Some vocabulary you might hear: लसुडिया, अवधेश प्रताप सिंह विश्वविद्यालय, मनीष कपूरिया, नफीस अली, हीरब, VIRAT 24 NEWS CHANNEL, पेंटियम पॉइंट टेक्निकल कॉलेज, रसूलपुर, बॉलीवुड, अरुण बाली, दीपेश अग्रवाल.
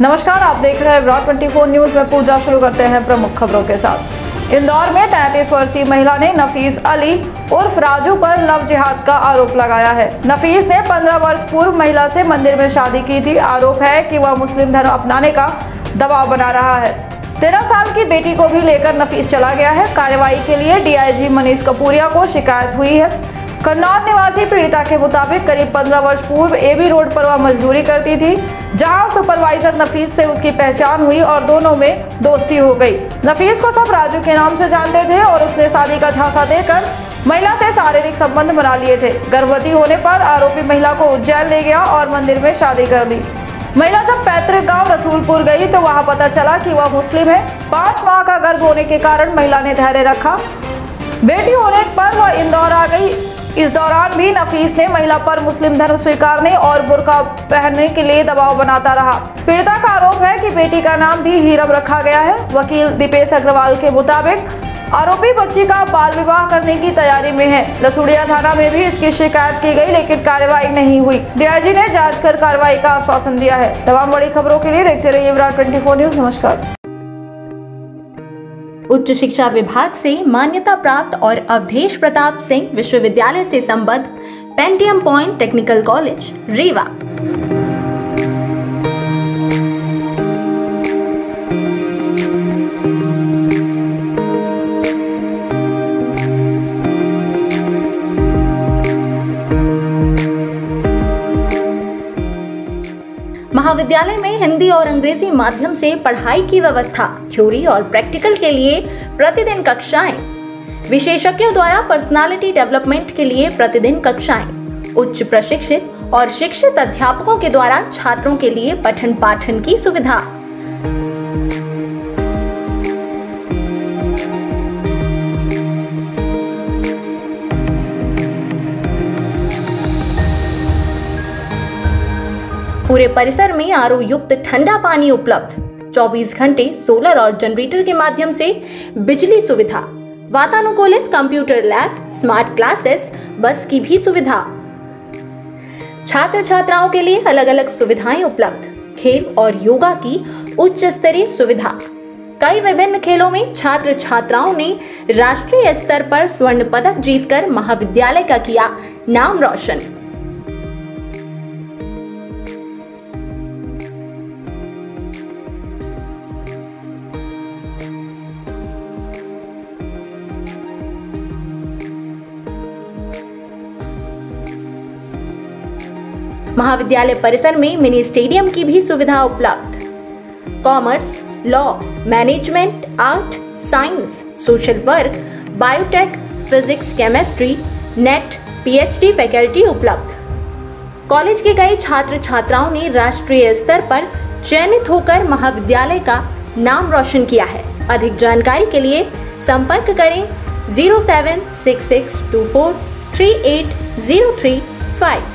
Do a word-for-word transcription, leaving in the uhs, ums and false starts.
नमस्कार, आप देख रहे हैं विराट चौबीस न्यूज में। पूजा शुरू करते हैं प्रमुख खबरों के साथ। इंदौर में तैंतीस वर्षीय महिला ने नफीस अली उर्फ राजू पर लव जिहाद का आरोप लगाया है। नफीस ने पंद्रह वर्ष पूर्व महिला से मंदिर में शादी की थी। आरोप है कि वह मुस्लिम धर्म अपनाने का दबाव बना रहा है। तेरह साल की बेटी को भी लेकर नफीस चला गया है। कार्रवाई के लिए डी आई जी मनीष कपूरिया को शिकायत हुई है। कन्नौज निवासी पीड़िता के मुताबिक करीब पंद्रह वर्ष पूर्व एबी रोड पर वह मजदूरी करती थी, जहां सुपरवाइजर नफीस से उसकी पहचान हुई और दोनों में दोस्ती हो गई। नफीस को सब राजू के नाम से जानते थे और उसने शादी का झांसा देकर महिला से शारीरिक संबंध बना लिए थे। गर्भवती होने पर आरोपी महिला को उज्जैन ले गया और मंदिर में शादी कर दी। महिला जब पैतृक गांव रसूलपुर गई तो वहां पता चला कि वह मुस्लिम है। पाँच माह का गर्भ होने के कारण महिला ने धैर्य रखा। बेटी होने पर वह इंदौर आ गई। इस दौरान भी नफीस ने महिला पर मुस्लिम धर्म स्वीकारने और बुर्का पहनने के लिए दबाव बनाता रहा। पीड़िता का आरोप है कि बेटी का नाम भी हीरब रखा गया है। वकील दीपेश अग्रवाल के मुताबिक आरोपी बच्ची का बाल विवाह करने की तैयारी में है। लसुडिया थाना में भी इसकी शिकायत की गई, लेकिन कार्रवाई नहीं हुई। डी आई जी ने जाँच कर कार्रवाई का आश्वासन दिया है। तमाम बड़ी खबरों के लिए देखते रहिए विराट चौबीस न्यूज। नमस्कार। उच्च शिक्षा विभाग से मान्यता प्राप्त और अवधेश प्रताप सिंह विश्वविद्यालय से संबद्ध पेंटियम पॉइंट टेक्निकल कॉलेज Rewa. महाविद्यालय में हिंदी और अंग्रेजी माध्यम से पढ़ाई की व्यवस्था, थ्योरी और प्रैक्टिकल के लिए प्रतिदिन कक्षाएं, विशेषज्ञों द्वारा पर्सनालिटी डेवलपमेंट के लिए प्रतिदिन कक्षाएं, उच्च प्रशिक्षित और शिक्षित अध्यापकों के द्वारा छात्रों के लिए पठन पाठन की सुविधा। पूरे परिसर में आर ओ युक्त ठंडा पानी उपलब्ध, चौबीस घंटे सोलर और जनरेटर के माध्यम से बिजली सुविधा, वातानुकूलित कंप्यूटर लैब, स्मार्ट क्लासेस, बस की भी सुविधा, छात्र छात्राओं के लिए अलग अलग सुविधाएं उपलब्ध, खेल और योगा की उच्च स्तरीय सुविधा। कई विभिन्न खेलों में छात्र छात्राओं ने राष्ट्रीय स्तर पर स्वर्ण पदक जीतकर महाविद्यालय का किया नाम रोशन। महाविद्यालय परिसर में मिनी स्टेडियम की भी सुविधा उपलब्ध। Commerce, law, management, art, science, social work, biotech, physics, chemistry, NET, P H D faculty उपलब्ध। कॉलेज के कई छात्र छात्राओं ने राष्ट्रीय स्तर पर चयनित होकर महाविद्यालय का नाम रोशन किया है। अधिक जानकारी के लिए संपर्क करें zero seven six six two four three eight zero three five.